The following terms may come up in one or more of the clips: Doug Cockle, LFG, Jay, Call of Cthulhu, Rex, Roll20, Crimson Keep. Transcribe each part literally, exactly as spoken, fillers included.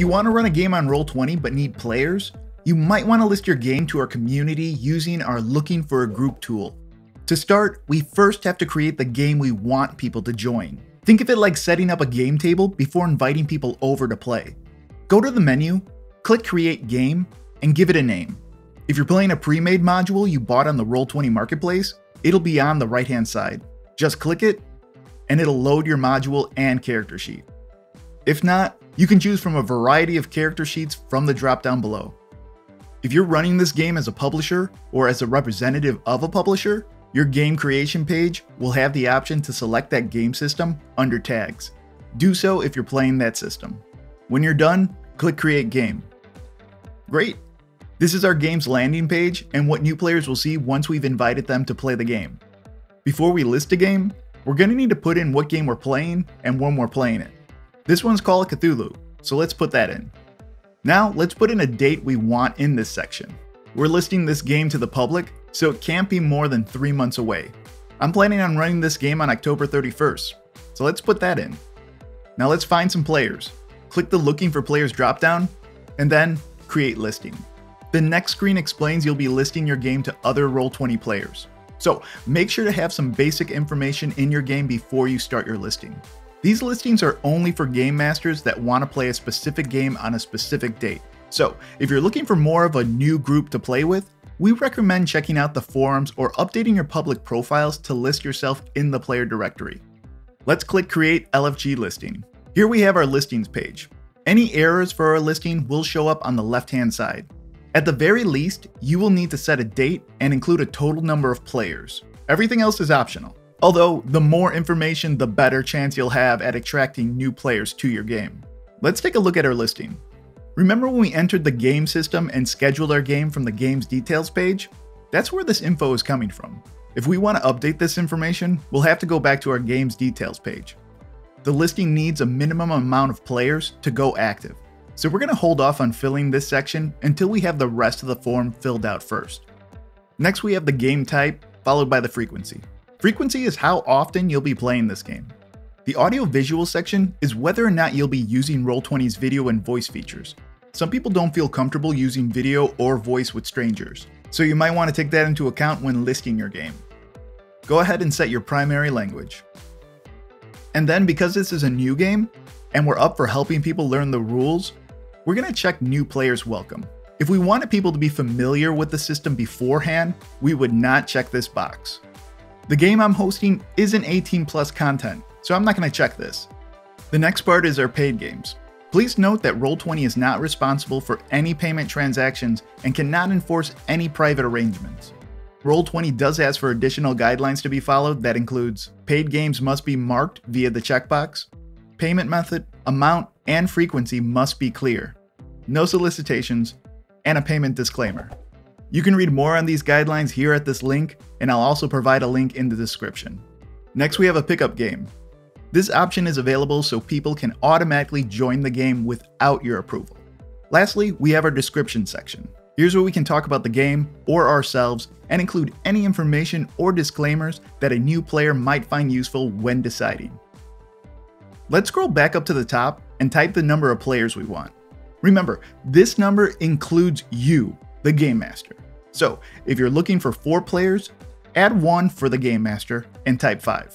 you want to run a game on Roll twenty but need players, you might want to list your game to our community using our Looking for a Group tool. To start, we first have to create the game we want people to join. Think of it like setting up a game table before inviting people over to play. Go to the menu, click Create Game, and give it a name. If you're playing a pre-made module you bought on the Roll twenty marketplace, it'll be on the right-hand side. Just click it, and it'll load your module and character sheet. If not, you can choose from a variety of character sheets from the drop-down below. If you're running this game as a publisher or as a representative of a publisher, your game creation page will have the option to select that game system under tags. Do so if you're playing that system. When you're done, click Create Game. Great! This is our game's landing page and what new players will see once we've invited them to play the game. Before we list a game, we're going to need to put in what game we're playing and when we're playing it. This one's Call of Cthulhu, so let's put that in. Now let's put in a date we want in this section. We're listing this game to the public, so it can't be more than three months away. I'm planning on running this game on October thirty-first, so let's put that in. Now let's find some players. Click the Looking for Players dropdown, and then Create Listing. The next screen explains you'll be listing your game to other Roll twenty players. So make sure to have some basic information in your game before you start your listing. These listings are only for game masters that want to play a specific game on a specific date. So if you're looking for more of a new group to play with, we recommend checking out the forums or updating your public profiles to list yourself in the player directory. Let's click Create L F G Listing. Here we have our listings page. Any errors for our listing will show up on the left-hand side. At the very least, you will need to set a date and include a total number of players. Everything else is optional. Although, the more information, the better chance you'll have at attracting new players to your game. Let's take a look at our listing. Remember when we entered the game system and scheduled our game from the game's details page? That's where this info is coming from. If we want to update this information, we'll have to go back to our game's details page. The listing needs a minimum amount of players to go active, so we're going to hold off on filling this section until we have the rest of the form filled out first. Next, we have the game type, followed by the frequency. Frequency is how often you'll be playing this game. The audio-visual section is whether or not you'll be using Roll twenty's video and voice features. Some people don't feel comfortable using video or voice with strangers, so you might want to take that into account when listing your game. Go ahead and set your primary language. And then, because this is a new game, and we're up for helping people learn the rules, we're going to check New Players Welcome. If we wanted people to be familiar with the system beforehand, we would not check this box. The game I'm hosting isn't eighteen plus content, so I'm not going to check this. The next part is our paid games. Please note that Roll twenty is not responsible for any payment transactions and cannot enforce any private arrangements. Roll twenty does ask for additional guidelines to be followed that includes paid games must be marked via the checkbox, payment method, amount, and frequency must be clear, no solicitations, and a payment disclaimer. You can read more on these guidelines here at this link, and I'll also provide a link in the description. Next, we have a pickup game. This option is available so people can automatically join the game without your approval. Lastly, we have our description section. Here's where we can talk about the game or ourselves and include any information or disclaimers that a new player might find useful when deciding. Let's scroll back up to the top and type the number of players we want. Remember, this number includes you, the Game Master. So if you're looking for four players, add one for the Game Master and type five.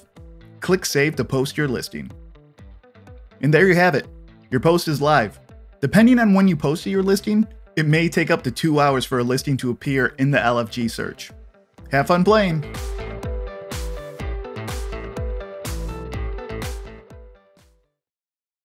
Click Save to post your listing. And there you have it. Your post is live. Depending on when you posted your listing, it may take up to two hours for a listing to appear in the L F G search. Have fun playing.